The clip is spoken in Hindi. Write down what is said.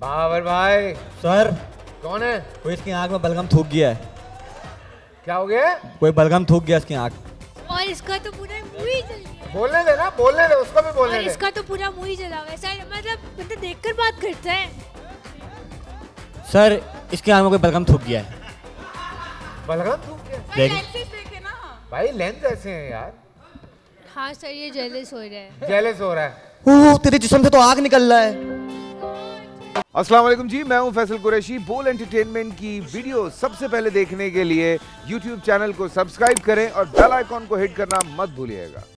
बाबर भाई। सर कौन है? कोई इसकी आंख में बलगम थूक गया है। क्या हो गया? कोई बलगम थूक गया इसकी आंख। और इसका तो पूरा मुंह ही जल गया। बोलने दे ना, बोलने दे उसको भी बोलने दे। इसका तो पूरा मुंह ही जला हुआ है सर, मतलब देखकर बात करता है। सर इसकी आंख में कोई बलगम थूक गया है। बलगम थूक गया? देखे ना भाई लेंस ऐसे है यार। हाँ सर ये जेलस हो रहा है। जेलस हो रहा है। ओह तेरे जिस्म से तो आग निकल रहा है। अस्सलाम वालेकुम जी, मैं हूं फैसल कुरैशी। बोल एंटरटेनमेंट की वीडियो सबसे पहले देखने के लिए YouTube चैनल को सब्सक्राइब करें और बेल आइकॉन को हिट करना मत भूलिएगा।